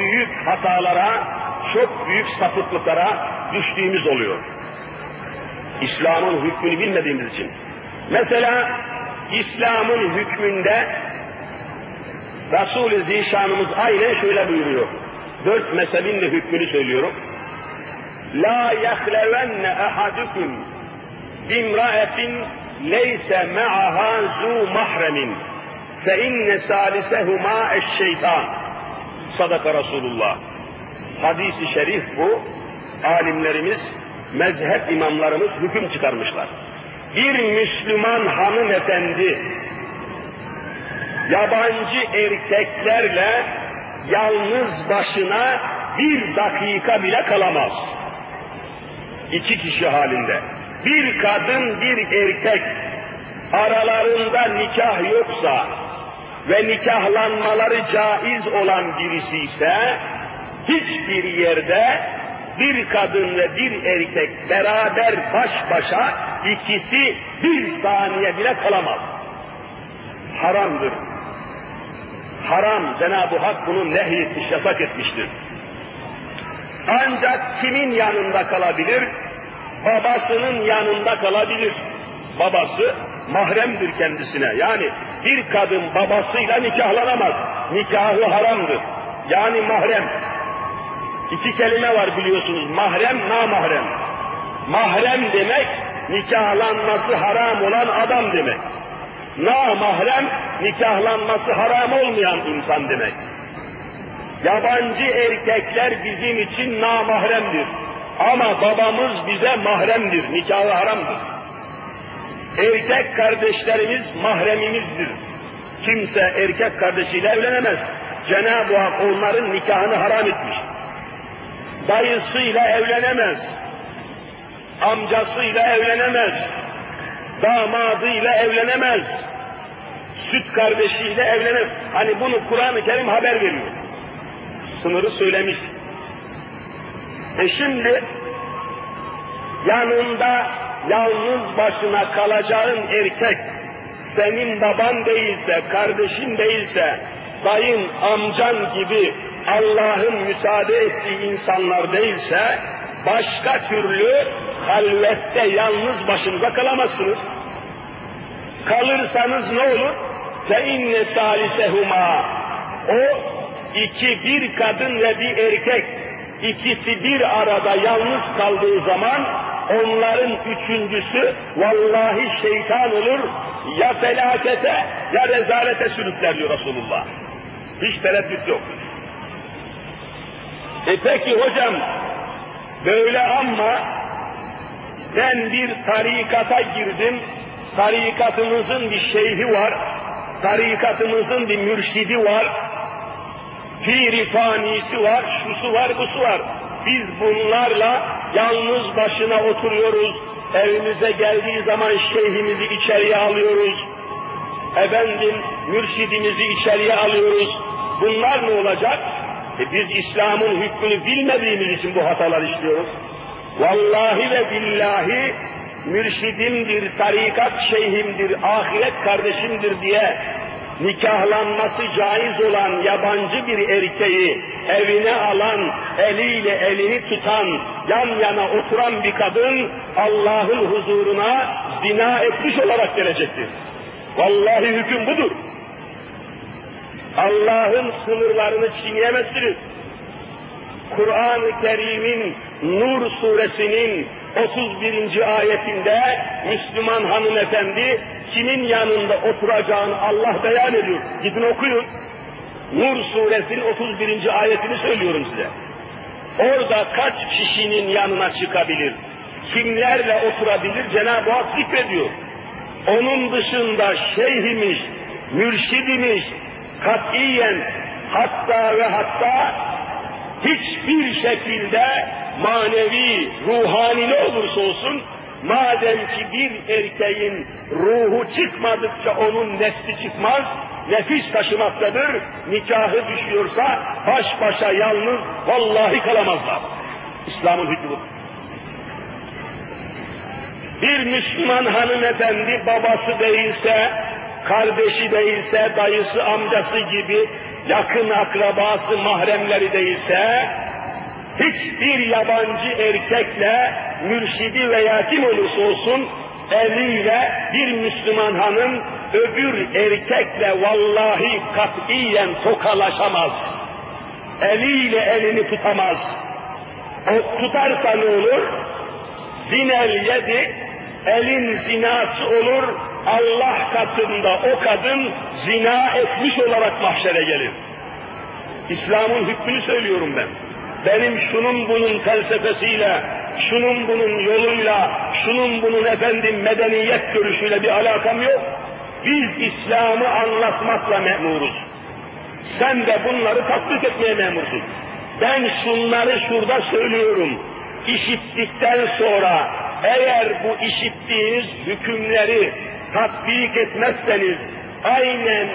büyük hatalara, çok büyük sapıklıklara düştüğümüz oluyor. İslam'ın hükmünü bilmediğimiz için. Mesela İslam'ın hükmünde Resul-i Zişanımız aynen şöyle buyuruyor. 4 mezhebin de hükmünü söylüyorum. La yahlevenne ahadukum bimraetin leyse ma'aha zu mahremin fe inne salisehuma eşşeytan. Sadaka Resulullah. Hadis-i şerif bu. Alimlerimiz, mezhep imamlarımız hüküm çıkarmışlar. Bir Müslüman hanımefendi yabancı erkeklerle yalnız başına bir dakika bile kalamaz. 2 kişi halinde. Bir kadın, bir erkek aralarında nikah yoksa ve nikahlanmaları caiz olan birisi ise hiçbir yerde bir kadın ve bir erkek beraber baş başa ikisi bir saniye bile kalamaz. Haramdır. Haram, Cenab-ı Hak bunu nehyetmiş, yasak etmiştir. Ancak kimin yanında kalabilir? Babasının yanında kalabilir. Babası mahremdir kendisine. Yani bir kadın babasıyla nikahlanamaz. Nikahı haramdır. Yani mahrem. 2 kelime var biliyorsunuz. Mahrem, namahrem. Mahrem demek nikahlanması haram olan adam demek. Namahrem nikahlanması haram olmayan insan demek. Yabancı erkekler bizim için namahremdir. Ama babamız bize mahremdir, nikahı haramdır. Erkek kardeşlerimiz mahremimizdir. Kimse erkek kardeşiyle evlenemez. Cenab-ı Hak onların nikahını haram etmiş. Dayısıyla evlenemez. Amcasıyla evlenemez. Damadıyla evlenemez. Süt kardeşiyle evlenemez. Hani bunu Kur'an-ı Kerim haber veriyor. Sınırı söylemiş. Şimdi yanında yalnız başına kalacağın erkek senin baban değilse, kardeşin değilse, dayın, amcan gibi Allah'ın müsaade ettiği insanlar değilse başka türlü halvette yalnız başınıza kalamazsınız. Kalırsanız ne olur? فَاِنَّ سَالِسَهُمَا O bir kadın ve bir erkek ikisi bir arada yalnız kaldığı zaman onların 3.'sü vallahi şeytan olur, ya felakete ya rezalete sürükler diyor Resulullah. Hiç tereddüt yok. Peki hocam böyle ama ben bir tarikata girdim, tarikatımızın bir şeyhi var, tarikatımızın bir mürşidi var, pir-i fanisi var, şusu var, busu var. Biz bunlarla yalnız başına oturuyoruz, evimize geldiği zaman şeyhimizi içeriye alıyoruz, efendim mürşidimizi içeriye alıyoruz. Bunlar ne olacak? Biz İslam'ın hükmünü bilmediğimiz için bu hatalar işliyoruz. Vallahi ve billahi mürşidimdir, tarikat şeyhimdir, ahiret kardeşimdir diye nikahlanması caiz olan yabancı bir erkeği evine alan, eliyle elini tutan, yan yana oturan bir kadın Allah'ın huzuruna zina etmiş olarak gelecektir. Vallahi hüküm budur. Allah'ın sınırlarını çiğneyemezsiniz. Kur'an-ı Kerim'in Nur suresinin 31. ayetinde Müslüman hanımefendi kimin yanında oturacağını Allah beyan ediyor. Gidin okuyun. Nur suresinin 31. ayetini söylüyorum size. Orada kaç kişinin yanına çıkabilir, kimlerle oturabilir Cenab-ı Hak zikrediyor. Onun dışında şeyhimiz, mürşidimiz katiyen hatta ve hatta hiçbir şekilde manevi, ruhani ne olursa olsun madem ki bir erkeğin ruhu çıkmadıkça onun nesli çıkmaz, nefis taşımaktadır, nikahı düşüyorsa baş başa yalnız vallahi kalamazlar. İslam'ın hükmü. Bir Müslüman hanımefendi babası değilse, kardeşi değilse, dayısı, amcası gibi yakın akrabası, mahremleri değilse, hiçbir yabancı erkekle, mürşidi veya kim olursa olsun, eliyle bir Müslüman hanım öbür erkekle vallahi katiyen tokalaşamaz. Eliyle elini tutamaz. O tutarsa ne olur? Zinel yedi, elin zinası olur, Allah katında o kadın zina etmiş olarak mahşere gelir. İslam'ın hükmünü söylüyorum ben. Benim şunun bunun felsefesiyle, şunun bunun yoluyla, şunun bunun efendim medeniyet görüşüyle bir alakam yok. Biz İslam'ı anlatmakla memuruz. Sen de bunları tatbik etmeye memursun. Ben şunları şurada söylüyorum. İşittikten sonra eğer bu işittiğiniz hükümleri tatbik etmezseniz, aynen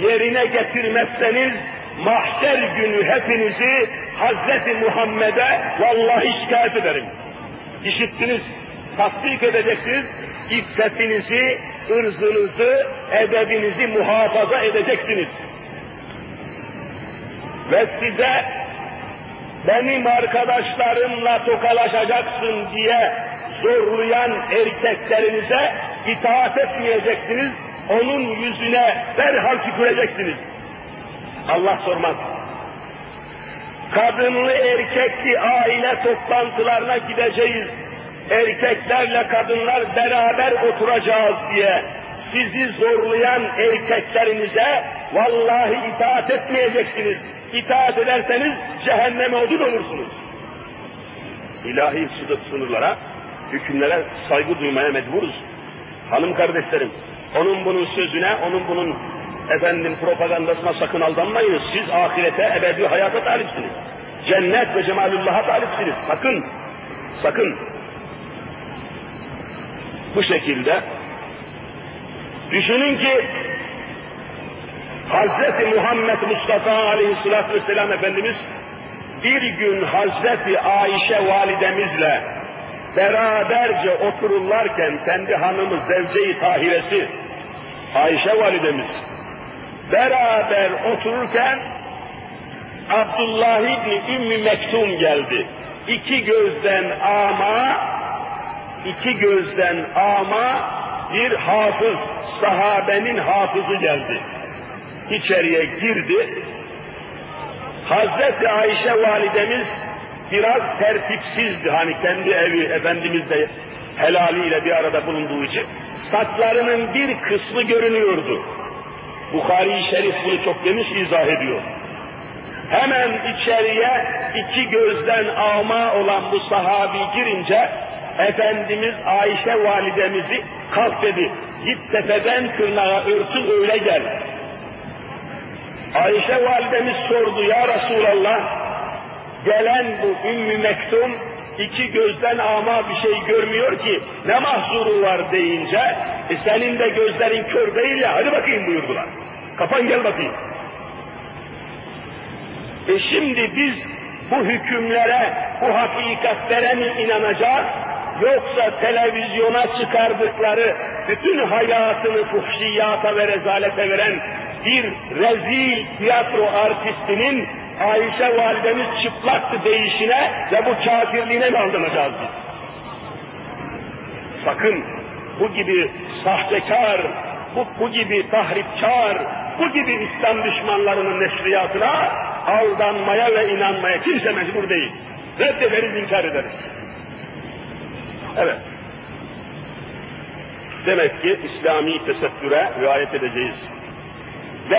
yerine getirmezseniz, mahşer günü hepinizi Hz. Muhammed'e vallahi şikayet ederim. İşittiniz, tasdik edeceksiniz, iffetinizi, ırzınızı, edebinizi muhafaza edeceksiniz. Ve size benim arkadaşlarımla tokalaşacaksın diye zorlayan erkeklerinize itaat etmeyeceksiniz, onun yüzüne derhal tüküreceksiniz. Allah sormaz. Kadınlı erkekli aile toplantılarına gideceğiz, erkeklerle kadınlar beraber oturacağız diye sizi zorlayan erkeklerinize vallahi itaat etmeyeceksiniz. İtaat ederseniz cehenneme odun olursunuz. İlahi sınırlara, hükümlere saygı duymaya mecburuz. Hanım kardeşlerim, onun bunun sözüne, onun bunun efendim propagandasına sakın aldanmayın. Siz ahirete, ebedi hayata talipsiniz. Cennet ve cemalullah'a talipsiniz. Sakın, sakın. Bu şekilde düşünün ki Hz. Muhammed Mustafa Aleyhisselatü Vesselam Efendimiz bir gün Hz. Ayşe validemizle beraberce otururlarken kendi hanımı, zevce-i tahiresi Ayşe validemiz beraber otururken Abdullah İbni Ümmü Mektum geldi. İki gözden ama bir hafız, sahabenin hafızı geldi. İçeriye girdi. Hazreti Ayşe validemiz biraz tertipsizdi. Hani kendi evi, Efendimiz de helaliyle bir arada bulunduğu için. Saçlarının bir kısmı görünüyordu. Buhari-i Şerif bunu çok geniş izah ediyor. Hemen içeriye iki gözden ama olan bu sahabi girince Efendimiz Ayşe validemizi kalk dedi. Git tepeden tırnağa örtün öyle gel. Ayşe validemiz sordu ya Resulallah, gelen bu Ümmü Mektum iki gözden ama bir şey görmüyor ki ne mahzuru var deyince senin de gözlerin kör değil ya hadi bakayım buyurdular. Kafan gel bakayım. Şimdi biz bu hükümlere, bu hakikatlere mi inanacağız? Yoksa televizyona çıkardıkları bütün hayatını fuhşiyata ve rezalete veren bir rezil tiyatro artistinin Ayşe validemiz çıplaktı deyişine ve bu kafirliğine mi aldanacağız biz? Sakın bu gibi sahtekar, bu gibi tahripkar, bu gibi İslam düşmanlarının neşriyatına aldanmaya ve inanmaya kimse mecbur değil. Reddederiz, inkar ederiz. Evet. Demek ki İslami tesettüre riayet edeceğiz.